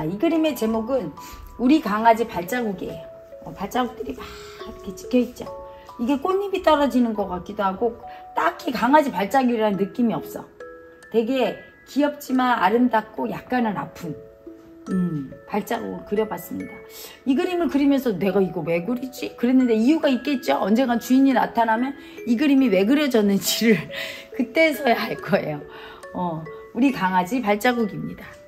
자, 이 그림의 제목은 우리 강아지 발자국이에요. 발자국들이 막 이렇게 찍혀있죠. 이게 꽃잎이 떨어지는 것 같기도 하고 딱히 강아지 발자국이라는 느낌이 없어. 되게 귀엽지만 아름답고 약간은 아픈 발자국을 그려봤습니다. 이 그림을 그리면서 내가 이거 왜 그리지? 그랬는데 이유가 있겠죠? 언젠간 주인이 나타나면 이 그림이 왜 그려졌는지를 그때서야 알 거예요. 우리 강아지 발자국입니다.